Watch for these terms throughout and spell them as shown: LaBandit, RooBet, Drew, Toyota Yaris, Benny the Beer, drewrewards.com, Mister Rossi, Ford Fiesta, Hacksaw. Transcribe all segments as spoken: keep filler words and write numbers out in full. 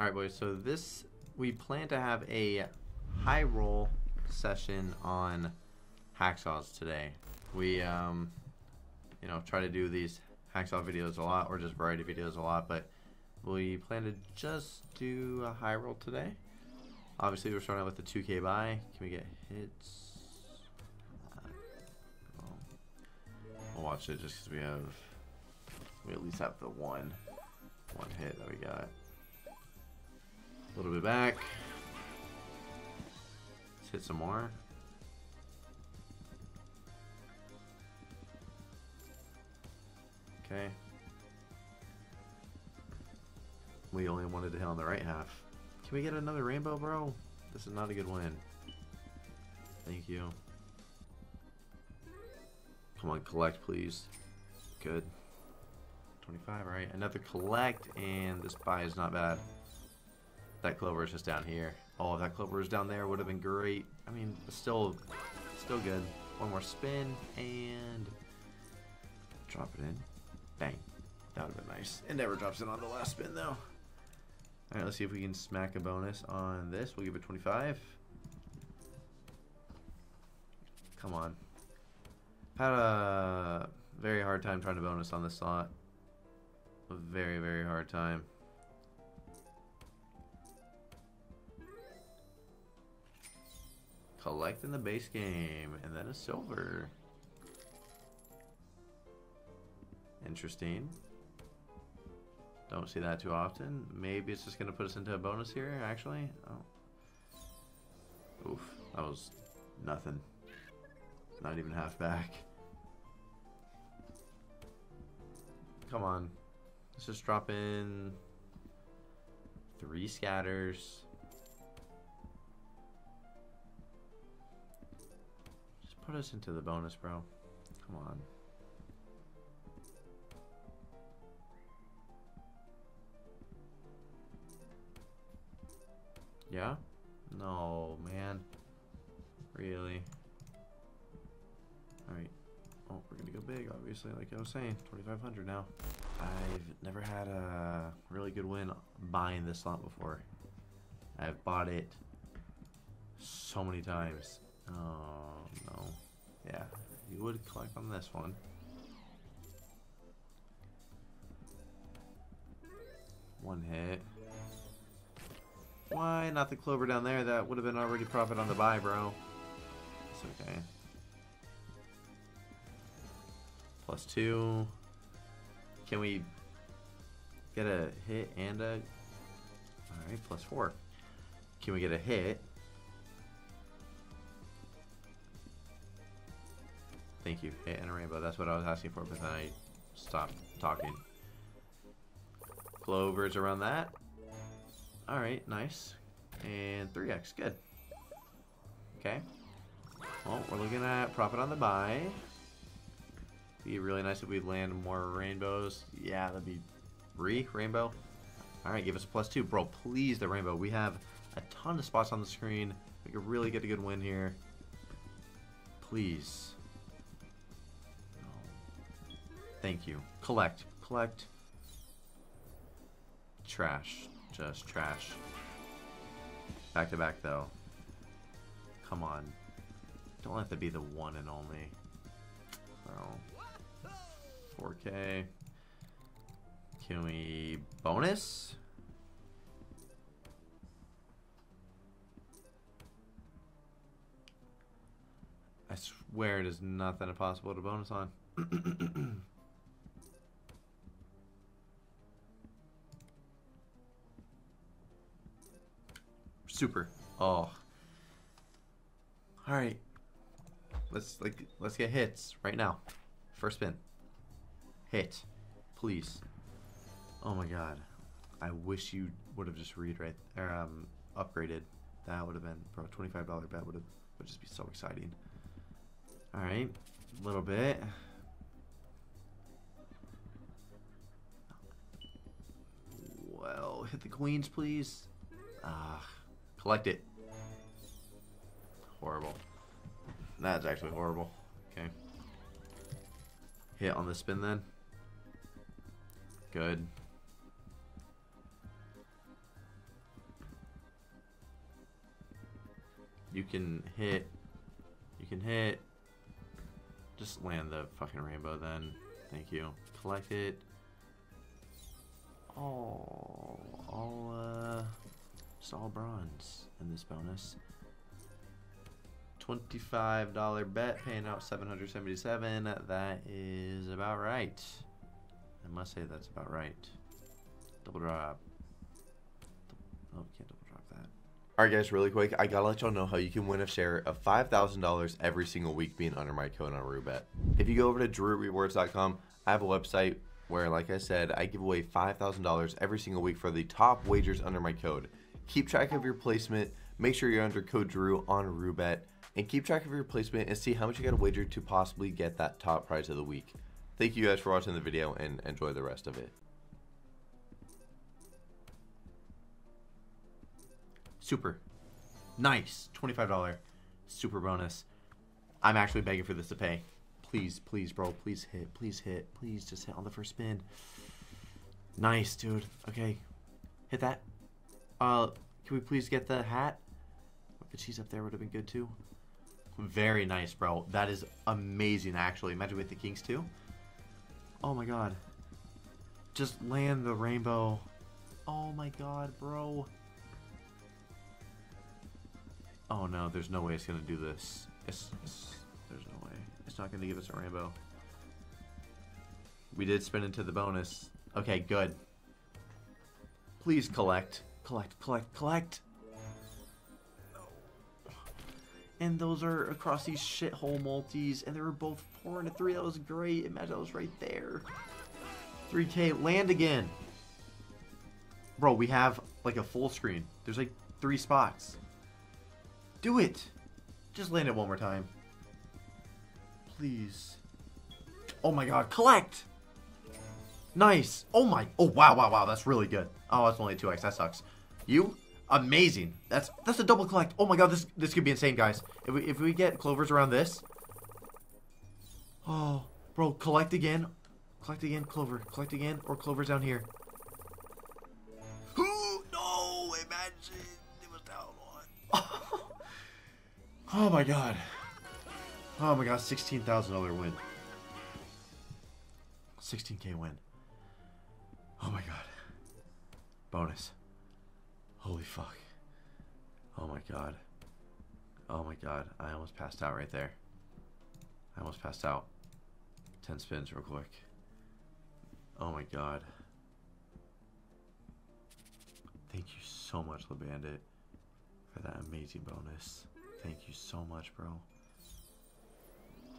Alright boys, so this, we plan to have a high roll session on hacksaws today. We, um, you know, try to do these hacksaw videos a lot, or just variety videos a lot, but we plan to just do a high roll today. Obviously we're starting out with the two K buy. Can we get hits? I'll watch it just because we have, we at least have the one, one hit that we got. A little bit back. Let's hit some more. Okay. We only wanted to hit on the right half. Can we get another rainbow, bro? This is not a good win. Thank you. Come on, collect, please. Good. twenty-five, right? Another collect, and this buy is not bad. That clover is just down here. Oh, if that clover is down there, would have been great. I mean, it's still, still good. One more spin, and drop it in. Bang. That would have been nice. It never drops in on the last spin, though. All right, let's see if we can smack a bonus on this. We'll give it twenty-five. Come on. Had a very hard time trying to bonus on this slot. A very, very hard time. Collecting the base game, and then a silver. Interesting. Don't see that too often. Maybe it's just gonna put us into a bonus here, actually. Oh. Oof, that was nothing. Not even half back. Come on. Let's just drop in three scatters. Just put us into the bonus, bro. Come on. Yeah? No, man. Really? Alright. Oh, we're gonna go big, obviously, like I was saying. twenty-five hundred now. I've never had a really good win buying this slot before. I've bought it so many times. Oh, no. Yeah, you would collect on this one. One hit. Why not the clover down there? That would have been already profit on the buy, bro. It's okay. Plus two. Can we get a hit and a... Alright, plus four. Can we get a hit? Thank you. Hit and a rainbow. That's what I was asking for, but then I stopped talking. Clovers around that. Alright, nice. And three X, good. Okay. Well, we're looking at profit on the buy. Be really nice if we land more rainbows. Yeah, that'd be three rainbow. All right, give us a plus two, bro. Please, the rainbow. We have a ton of spots on the screen. We could really get a good win here. Please. No. Thank you. Collect, collect. Trash, just trash. Back to back though. Come on. Don't let that be the one and only. Bro. four K. Can we bonus? I swear it is nothing impossible to bonus on. Super. Oh. Alright. Let's like let's get hits right now. First spin. Hit, please. Oh my god. I wish you would have just read right there, um, upgraded. That would have been, bro, twenty-five dollar bet would have would just be so exciting. All right, a little bit. Well, hit the queens, please. Ah, collect it. Horrible. That's actually horrible. Okay. Hit on the spin then. Good. You can hit. You can hit. Just land the fucking rainbow then. Thank you. Collect it. Oh, all uh, just all bronze in this bonus. twenty-five dollar bet paying out seven hundred seventy-seven. That is about right. I must say that's about right. Double drop. Oh, can't double drop that. Alright guys, really quick, I gotta let y'all know how you can win a share of five thousand dollars every single week being under my code on RooBet. If you go over to drew rewards dot com, I have a website where, like I said, I give away five thousand dollars every single week for the top wagers under my code. Keep track of your placement, make sure you're under code Drew on RooBet, and keep track of your placement and see how much you gotta wager to possibly get that top prize of the week. Thank you guys for watching the video and enjoy the rest of it. Super. Nice. twenty-five dollar super bonus. I'm actually begging for this to pay. Please, please, bro. Please hit. Please hit. Please just hit on the first spin. Nice, dude. Okay. Hit that. Uh, can we please get the hat? The cheese up there would have been good, too. Very nice, bro. That is amazing, actually. Imagine with the kings, too. Oh, my God. Just land the rainbow. Oh, my God, bro. Oh no, there's no way it's gonna do this. It's, it's, there's no way. It's not gonna give us a rainbow. We did spin into the bonus. Okay, good. Please collect. Collect, collect, collect. No. And those are across these shithole multis, and they were both four and a three. That was great. Imagine that was right there. three K, land again. Bro, we have like a full screen. There's like three spots. Do it! Just land it one more time. Please. Oh my God, collect! Nice! Oh my, oh wow, wow, wow, that's really good. Oh, that's only two X, that sucks. You? Amazing. That's that's a double collect. Oh my God, this this could be insane, guys. If we, if we get clovers around this. Oh, bro, collect again. Collect again, clover. Collect again, or clovers down here. Who? No, imagine. It was down one. Oh my God. Oh my God, sixteen thousand dollar win. sixteen K win. Oh my God. Bonus. Holy fuck. Oh my God. Oh my God. I almost passed out right there. I almost passed out. ten spins real quick. Oh my God. Thank you so much, LaBandit, for that amazing bonus. Thank you so much, bro.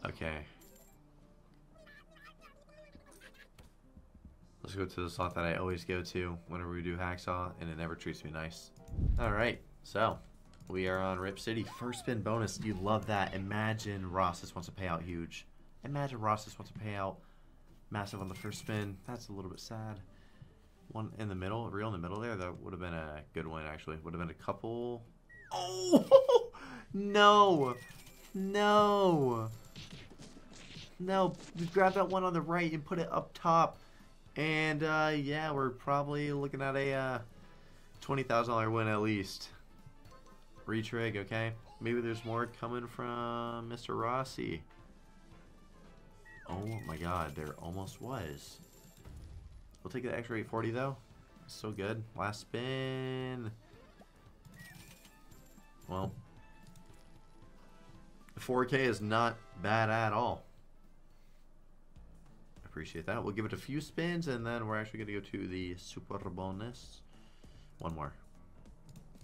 Okay. Let's go to the slot that I always go to whenever we do Hacksaw, and it never treats me nice. Alright, so we are on Rip City. First spin bonus. You love that. Imagine Rossis wants to pay out huge. Imagine Rossis wants to pay out massive on the first spin. That's a little bit sad. One in the middle, real in the middle there. That would have been a good one, actually. Would have been a couple. Oh! No, no, no, we grab that one on the right and put it up top, and uh, yeah, we're probably looking at a uh, twenty thousand dollar win at least. Retrig, okay, maybe there's more coming from Mister Rossi. Oh my God, there almost was. We'll take the extra eight forty though, so good. Last spin, well. four K is not bad at all. Appreciate that. We'll give it a few spins, and then we're actually going to go to the super bonus. One more.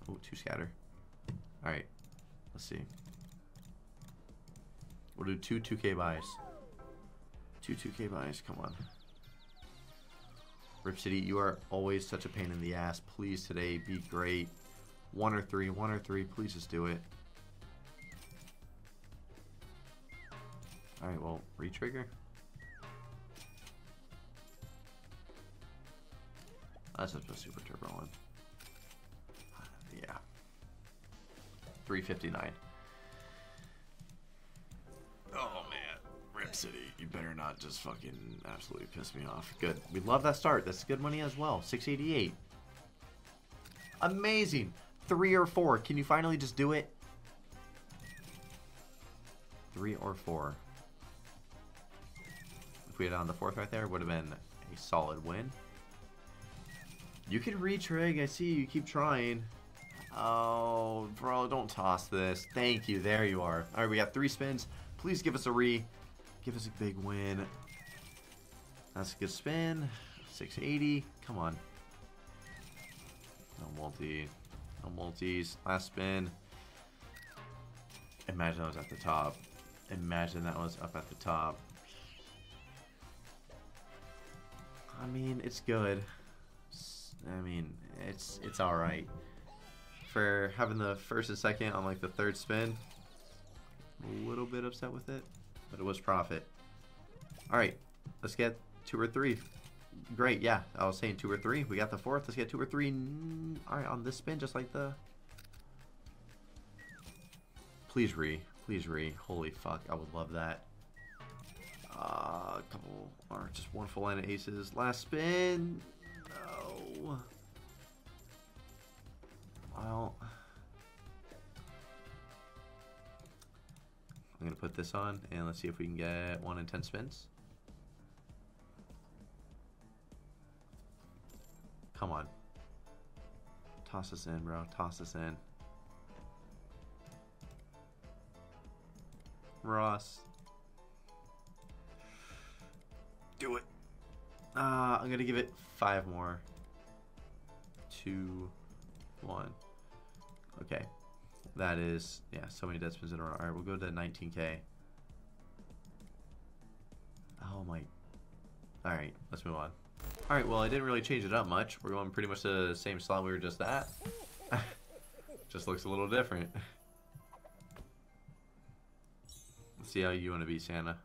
Oh, two scatter. All right. Let's see. We'll do two 2K buys. Two 2K buys. Come on. Rip City, you are always such a pain in the ass. Please today be great. One or three. One or three. Please just do it. Alright, well, re-trigger. That's just a super turbo one. Yeah. three fifty-nine. Oh, man. Rip City, you better not just fucking absolutely piss me off. Good. We love that start. That's good money as well. six eighty-eight. Amazing. Three or four. Can you finally just do it? three or four. If we had on the fourth right there, it would have been a solid win. You could retrig. I see you keep trying. Oh, bro, don't toss this. Thank you. There you are. All right, we got three spins. Please give us a re. Give us a big win. That's a good spin. six eighty. Come on. No multi. No multis. Last spin. Imagine that was at the top. Imagine that was up at the top. I mean, it's good. I mean, it's it's all right for having the first and second on like the third spin. I'm a little bit upset with it, but it was profit. All right, let's get two or three. Great, yeah, I was saying two or three. We got the fourth. Let's get two or three. All right, on this spin, just like the. Please re, please re. Holy fuck, I would love that. Uh, a couple or just one full line of aces. Last spin. No. Well, I'm gonna put this on and let's see if we can get one in ten spins. Come on. Toss this in, bro. Toss this in. Ross. Do it. Uh, I'm gonna give it five more. Two, one. Okay, that is, yeah, so many dead spins in a row. All right, we'll go to nineteen K. Oh my. All right, let's move on. All right, well, I didn't really change it up much. We're going pretty much to the same slot we were just at. Just looks a little different. Let's see how you want to be, Santa.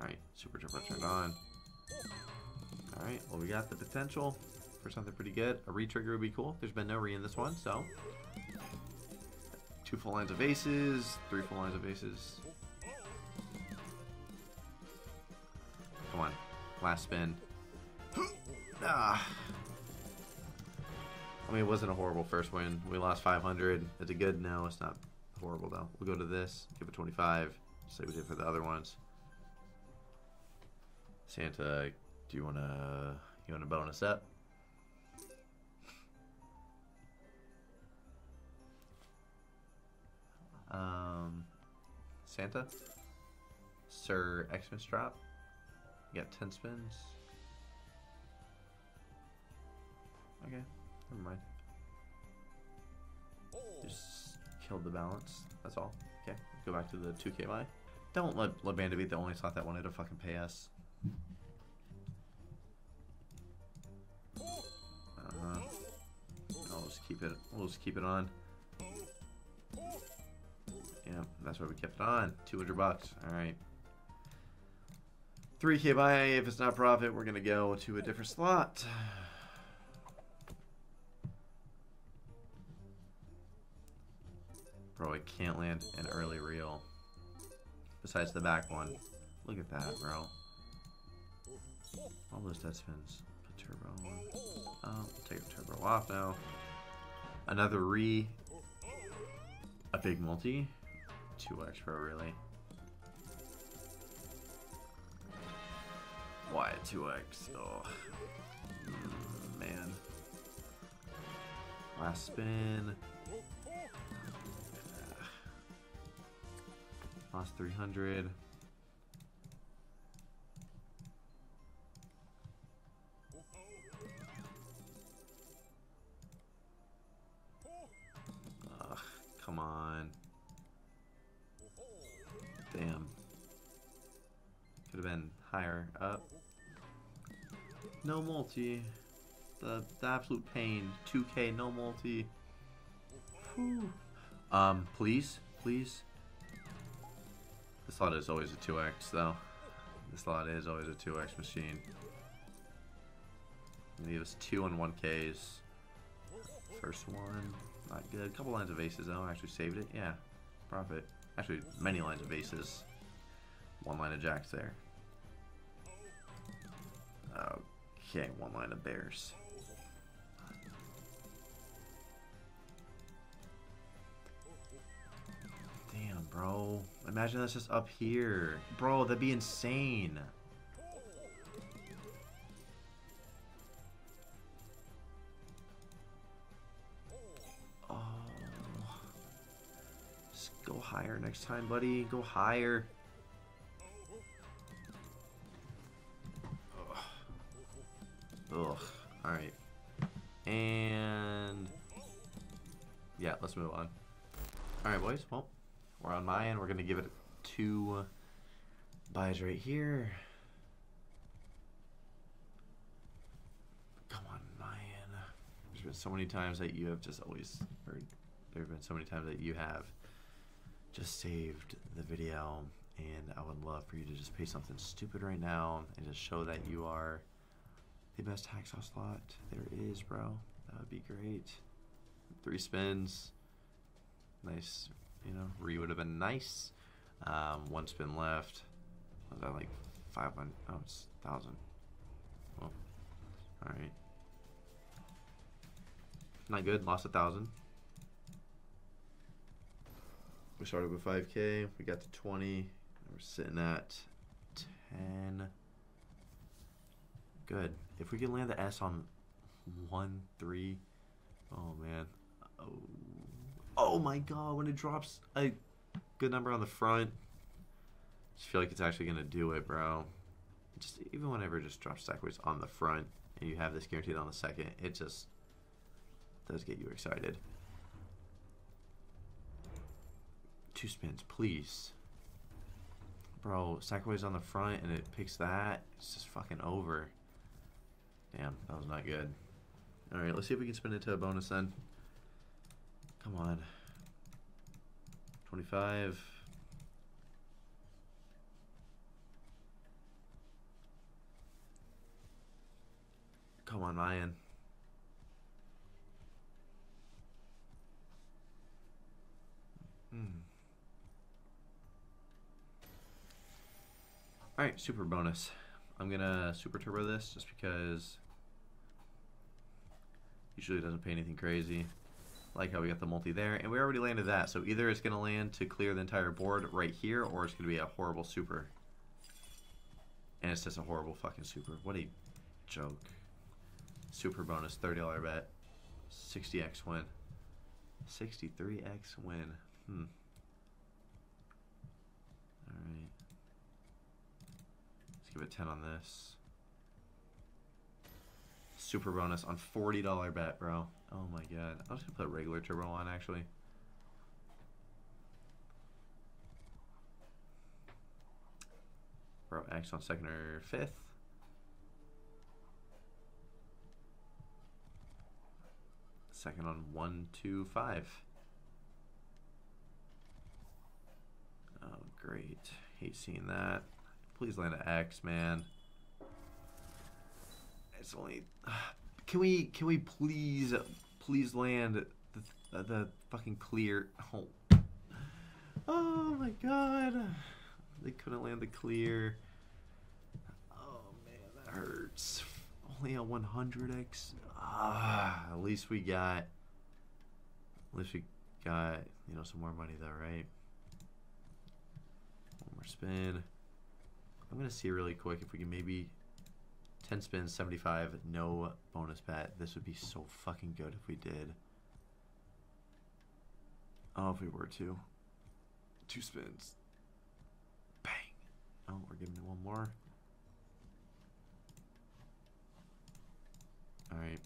Alright, Super Triple turned on. Alright, well, we got the potential for something pretty good. A re-trigger would be cool. There's been no re in this one, so. Two full lines of aces, three full lines of aces. Come on, last spin. Ah. I mean, it wasn't a horrible first win. We lost five hundred. It's a good no. It's not horrible, though. We'll go to this, give it twenty-five, just like we did for the other ones. Santa, do you wanna you wanna bonus up? Um, Santa, Sir Xmas drop. You got ten spins. Okay, never mind. Just killed the balance. That's all. Okay, go back to the two K buy. Don't let LaBandit be the only slot that wanted to fucking pay us. Uh, I'll just keep it. We'll just keep it on. Yeah, that's why we kept it on. two hundred bucks. All right. three K buy. If it's not profit, we're gonna go to a different slot. Bro, I can't land an early reel. Besides the back one. Look at that, bro. All those dead spins. Put turbo on. Oh, take the turbo off now. Another re. A big multi. two X bro, really. Why a two X? Oh. Mm, man. Last spin. Lost three hundred. Come on. Damn. Could have been higher up. No multi. The, the absolute pain. two K, no multi. Whew. Um, please, please. This lot is always a two X, though. This lot is always a two X machine. Give us two on one Ks. First one. Not good. A couple lines of aces though. I actually saved it. Yeah. Profit. Actually, many lines of aces. One line of jacks there. Okay, one line of bears. bro. Imagine that's just up here. Bro, that'd be insane. Oh. Just go higher next time, buddy. Go higher. Ugh. Ugh. Alright. And... yeah, let's move on. Alright, boys. Well, we're on my end. We're going to give it two buys right here. Come on, my end. There's been so many times that you have just always... or there have been so many times that you have just saved the video. And I would love for you to just pay something stupid right now and just show that you are the best Hacksaw slot there is, bro. That would be great. Three spins. Nice, you know, re would have been nice. Um, one spin left. Was that like five hundred? Oh, it's one thousand. Well, alright. Not good, lost one thousand. We started with five K, we got to twenty, and we're sitting at ten. Good. If we can land the S on one three. Oh, man. Oh. Oh my god, when it drops a good number on the front, I just feel like it's actually going to do it, bro. Just even whenever it just drops sideways on the front and you have this guaranteed on the second, it just does get you excited. Two spins, please. Bro, sideways on the front and it picks that. It's just fucking over. Damn, that was not good. Alright, let's see if we can spin it to a bonus then. Come on. twenty-five. Come on, Mayan. Mm. Alright, super bonus. I'm gonna super turbo this just because usually it doesn't pay anything crazy. Like how we got the multi there, and we already landed that, so either it's going to land to clear the entire board right here, or it's going to be a horrible super. And it's just a horrible fucking super. What a joke. Super bonus, thirty dollar bet, sixty X win. sixty-three X win. Hmm. Alright. Let's give it ten on this. Super bonus on forty dollar bet, bro. Oh my god. I'm just gonna put regular turbo on, actually. Bro, X on second or fifth. Second on one, two, five. Oh, great. Hate seeing that. Please land an X, man. It's only... Uh, can we can we please please land the the, the fucking clear? Oh. Oh my god! They couldn't land the clear. Oh man, that hurts. Only a one hundred X. Ah, at least we got. At least we got you know some more money though, right? One more spin. I'm gonna see really quick if we can maybe. ten spins, seventy-five, no bonus bet. This would be so fucking good if we did. Oh, if we were to. Two spins. Bang. Oh, we're giving it one more. Alright.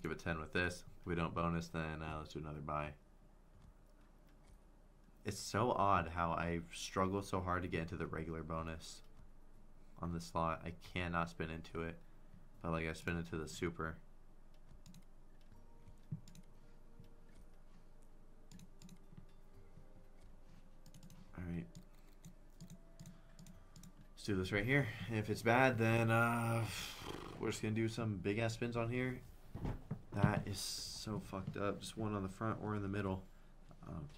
Give it ten with this. If we don't bonus, then uh, let's do another buy. It's so odd how I struggle so hard to get into the regular bonus. On the slot, I cannot spin into it, but like I spin into the super. All right, let's do this right here. If it's bad, then uh, we're just gonna do some big ass spins on here. That is so fucked up. Just one on the front or in the middle.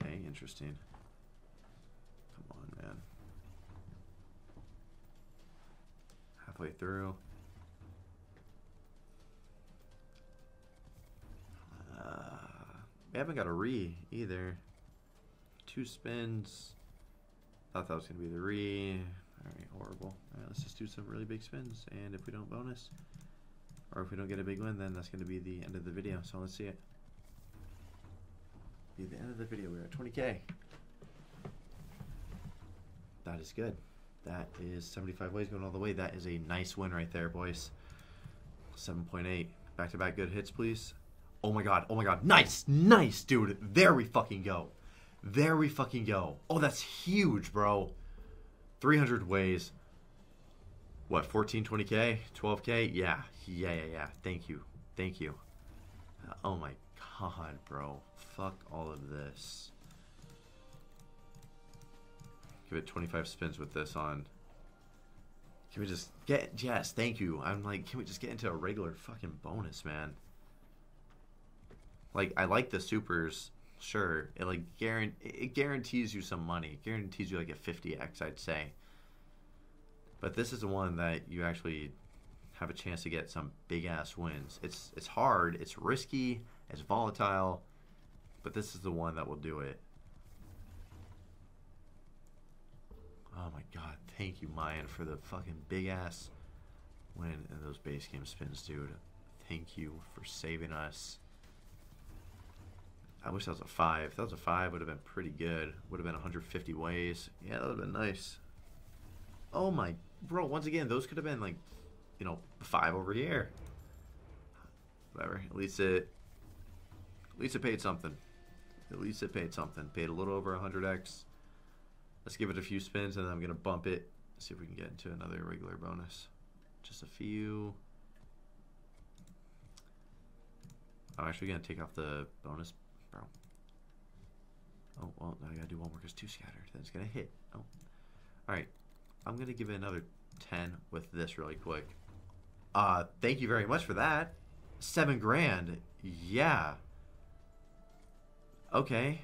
Okay, interesting. Come on, man. Halfway through. Uh, we haven't got a re either. Two spins. Thought that was going to be the re. Alright, horrible. Alright, let's just do some really big spins. And if we don't bonus, or if we don't get a big win, then that's going to be the end of the video. So let's see it. Be the end of the video. We're at twenty K. That is good. That is seventy-five ways going all the way. That is a nice win right there, boys. seven point eight. Back-to-back good hits, please. Oh my god. Oh my god. Nice. Nice, dude. There we fucking go. There we fucking go. Oh, that's huge, bro. three hundred ways. What, fourteen, twenty K? twelve K? Yeah. Yeah, yeah, yeah. Thank you. Thank you. Uh, oh my god, bro. Fuck all of this. Give it twenty-five spins with this on. Can we just get... Yes, thank you. I'm like, can we just get into a regular fucking bonus, man? Like, I like the supers. Sure. It, like, guarant it guarantees you some money. It guarantees you, like, a fifty X, I'd say. But this is the one that you actually have a chance to get some big-ass wins. It's, it's hard. It's risky. It's volatile. But this is the one that will do it. Oh my god, thank you, Mayan, for the fucking big ass win in those base game spins, dude. Thank you for saving us. I wish that was a five. If that was a five, would have been pretty good. Would have been one hundred fifty ways. Yeah, that would have been nice. Oh my, bro, once again, those could have been like, you know, five over here. Whatever, at least it, at least it paid something. At least it paid something. Paid a little over one hundred X. Let's give it a few spins, and then I'm going to bump it. See if we can get into another regular bonus. Just a few. I'm actually going to take off the bonus. Bro. Oh, well, now I got to do one more because two scattered. Then it's going to hit. Oh. All right. I'm going to give it another ten with this really quick. Uh, thank you very much for that. Seven grand. Yeah. Okay.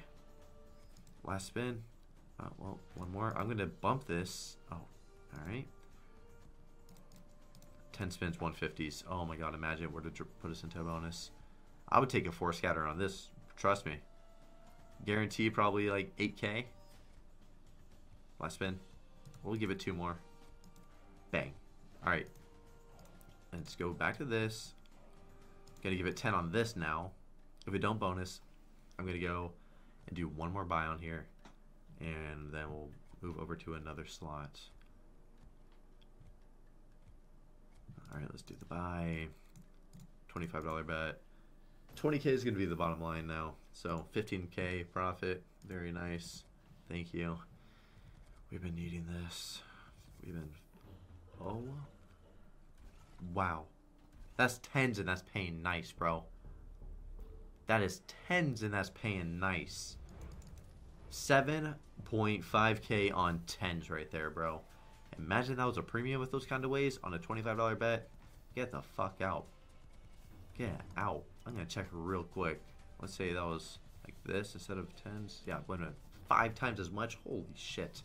Last spin. Uh, well, one more. I'm going to bump this. Oh, all right. ten spins, one fifties. Oh, my God. Imagine it were to put us into a bonus. I would take a four scatter on this. Trust me. Guarantee probably like eight K. Last spin. We'll give it two more. Bang. All right. Let's go back to this. Got to give it ten on this now. If we don't bonus, I'm going to go and do one more buy on here. And then we'll move over to another slot. All right, let's do the buy. twenty-five dollar bet. twenty K is going to be the bottom line now. So fifteen K profit. Very nice. Thank you. We've been needing this. We've been... Oh. Wow. That's tens and that's paying nice, bro. That is tens and that's paying nice. seven point five K on tens right there, bro. Imagine that was a premium with those kind of ways on a twenty-five dollar bet. Get the fuck out. Get out. I'm going to check real quick. Let's say that was like this instead of tens. Yeah, went five times as much. Holy shit.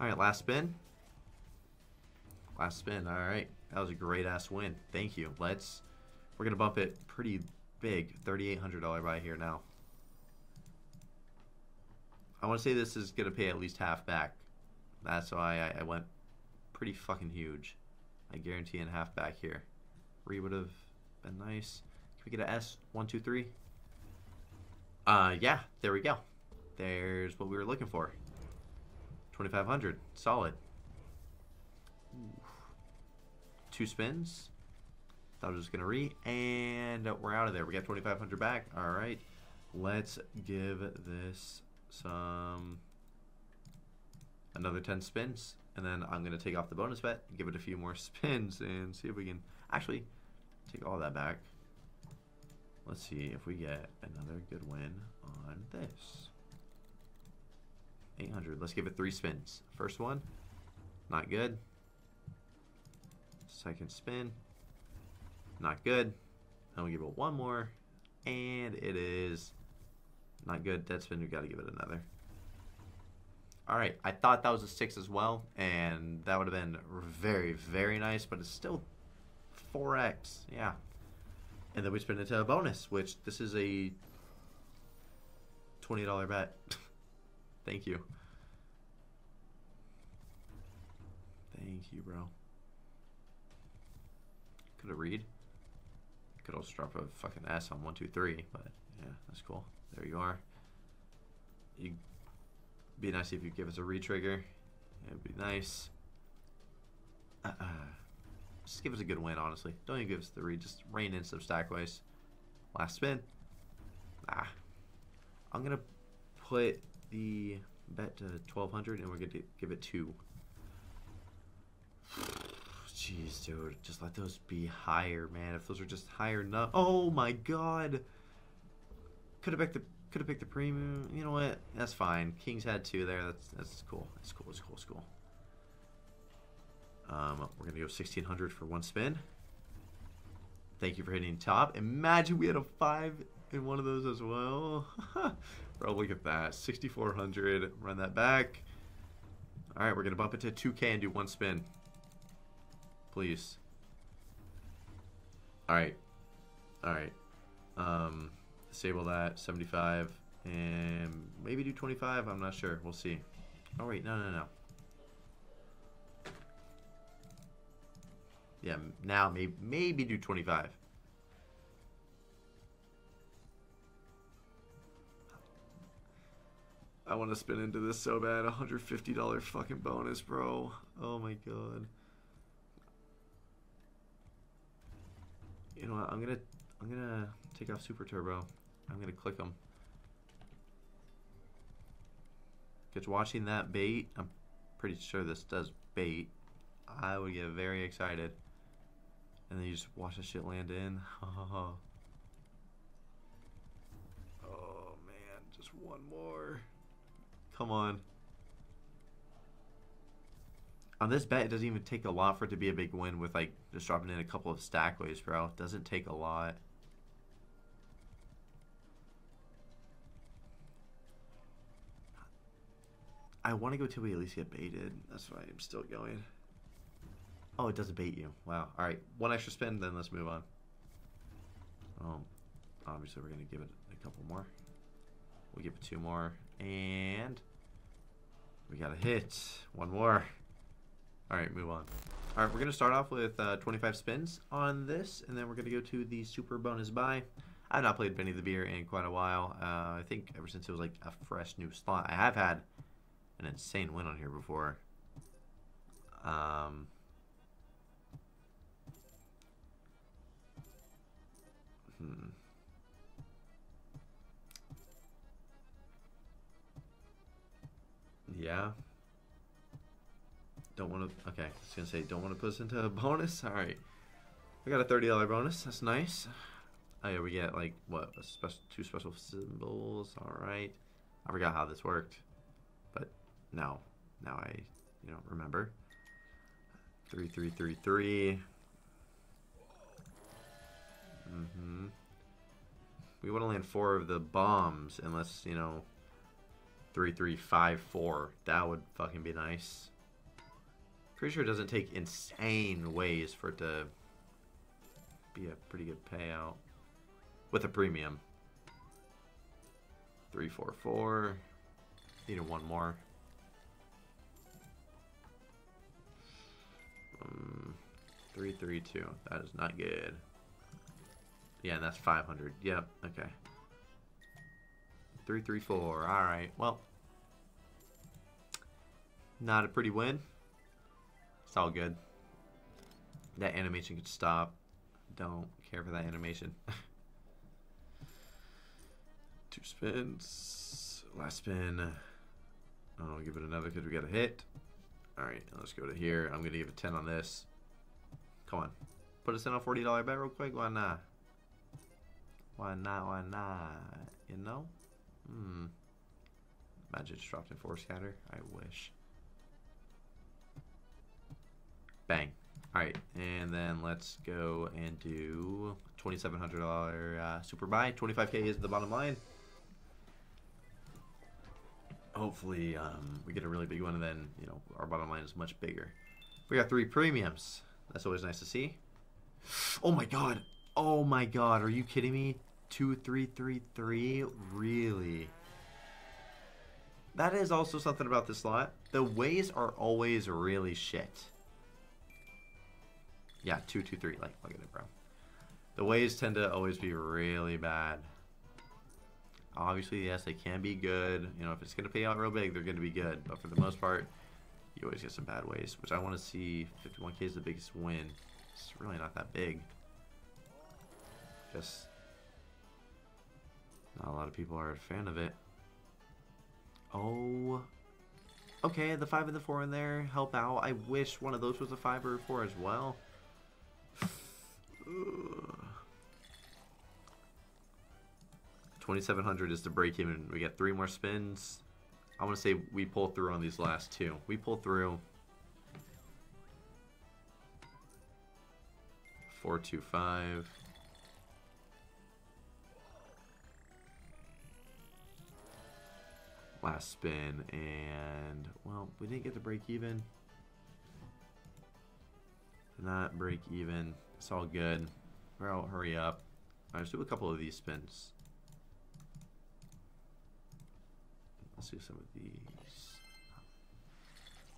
All right, last spin. Last spin. All right. That was a great-ass win. Thank you. Let's... We're going to bump it pretty big. thirty-eight hundred dollar buy here now. I want to say this is going to pay at least half back. That's why I, I went pretty fucking huge. I guarantee in half back here. Re would have been nice. Can we get an S? One, two, three. Uh, yeah, there we go. There's what we were looking for. twenty-five hundred. Solid. Ooh. Two spins. Thought I was just going to re. And we're out of there. We got twenty-five hundred back. All right. Let's give this... some another ten spins, and then I'm gonna take off the bonus bet, give it a few more spins, and see if we can actually take all that back. Let's see if we get another good win on this. eight hundred. Let's give it three spins. First one, not good. Second spin, not good. Then we give it one more, and it is. Not good. Dead spin. We've got to give it another. All right. I thought that was a six as well, and that would have been very, very nice, but it's still four X. Yeah. And then we spin into a bonus, which this is a twenty dollar bet. Thank you. Thank you, bro. Could have read. Could also drop a fucking S on one, two, three, but yeah, that's cool. There you are. It'd be nice if you give us a re-trigger. It'd be nice. Uh, uh, just give us a good win, honestly. Don't even give us the read. Just rein in some stack waste. Last spin. Ah. I'm going to put the bet to twelve hundred, and we're going to give it two. Jeez, dude. Just let those be higher, man. If those are just higher enough. Oh, my God. Could have picked the... Could have picked the premium. You know what? That's fine. Kings had two there. That's that's cool. That's cool. That's cool. That's cool. Um, we're gonna go sixteen hundred for one spin. Thank you for hitting top. Imagine we had a five in one of those as well. Bro, look at that. Sixty four hundred. Run that back. All right, we're gonna bump it to two K and do one spin. Please. All right. All right. Um. Disable that, seventy-five, and maybe do twenty-five, I'm not sure, we'll see. Oh wait, no, no, no. Yeah, now maybe, maybe do twenty-five. I want to spin into this so bad, one hundred fifty dollar fucking bonus, bro. Oh my God. You know what, I'm gonna, I'm gonna take off Super Turbo. I'm gonna click them. Because watching that bait, I'm pretty sure this does bait. I would get very excited. And then you just watch the shit land in. Oh, oh man, just one more. Come on. On this bet, it doesn't even take a lot for it to be a big win with like just dropping in a couple of stackways, bro. It doesn't take a lot. I want to go till we at least get baited. That's why I'm still going. Oh, it doesn't bait you. Wow. All right. One extra spin, then let's move on. Um, obviously, we're going to give it a couple more. We'll give it two more. And we got a hit. One more. All right, move on. All right, we're going to start off with uh, twenty-five spins on this, and then we're going to go to the super bonus buy. I've not played Benny the Beer in quite a while. Uh, I think ever since it was like a fresh new slot. I have had an insane win on here before. Um, hmm. Yeah. Don't want to. Okay, I was gonna say don't want to put us into a bonus. All right, we got a thirty dollar bonus. That's nice. Oh yeah, we get like what? A special two special symbols. All right. I forgot how this worked, but. Now, now I, you know, remember. Three, three, three, three. Mm-hmm. We want to land four of the bombs, unless you know. Three, three, five, four. That would fucking be nice. Pretty sure it doesn't take insane ways for it to be a pretty good payout with a premium. Three, four, four. Needed one more. Um, three, three, two. That is not good. Yeah, and that's five hundred. Yep. Okay. Three, three, four. All right. Well, not a pretty win. It's all good. That animation could stop. Don't care for that animation. Two spins. Last spin. I'll give it another because we got a hit. Alright, let's go to here. I'm going to give a ten on this. Come on. Put us in on forty dollar bet real quick. Why not? Why not? Why not? You know? Hmm. Imagine it's dropped in four scatter. I wish. Bang. Alright, and then let's go and do twenty-seven hundred dollar uh, super buy. twenty-five K is the bottom line. Hopefully um, we get a really big one, and then you know our bottom line is much bigger. We got three premiums. That's always nice to see. Oh my God! Oh my God! Are you kidding me? Two, three, three, three. Really? That is also something about this slot. The ways are always really shit. Yeah, two, two, three. Like, look at it, bro. The waves tend to always be really bad. Obviously, yes, they can be good. You know, if it's going to pay out real big, they're going to be good. But for the most part, you always get some bad waves, which I want to see. fifty-one K is the biggest win. It's really not that big. Just not a lot of people are a fan of it. Oh. Okay, the five and the four in there help out. I wish one of those was a five or a four as well. twenty-seven hundred is the break even. We get three more spins. I want to say we pull through on these last two. We pull through. four two five. Last spin, and well, we didn't get the break even. Not break even. It's all good. Bro, hurry up. All right, let's do a couple of these spins. Let's do some of these.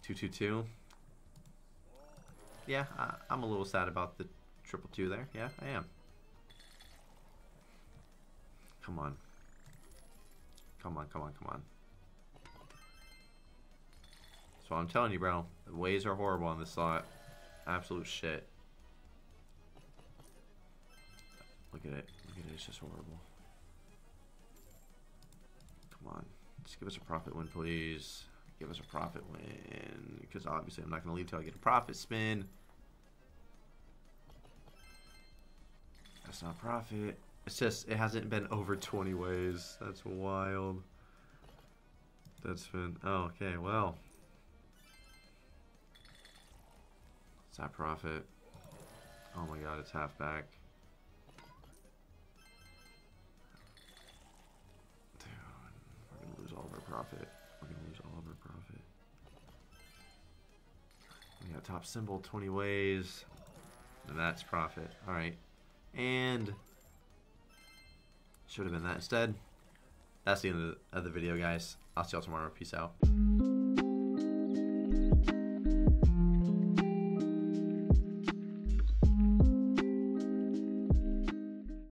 two two two. Yeah, I, I'm a little sad about the triple two there. Yeah, I am. Come on. Come on, come on, come on. So I'm telling you, bro, the waves are horrible on this slot. Absolute shit. Look at it. Look at it. It's just horrible. Come on. Just give us a profit win, please. Give us a profit win. Because obviously I'm not going to leave till I get a profit spin. That's not profit. It's just, it hasn't been over twenty ways. That's wild. That's been, oh, okay, well. It's not profit. Oh my god, it's half back. Dude, we're gonna lose all of our profit. We're gonna lose all of our profit. We got top symbol, twenty ways. And that's profit. Alright. And should have been that instead. That's the end of the, of the video, guys. I'll see y'all tomorrow. Peace out.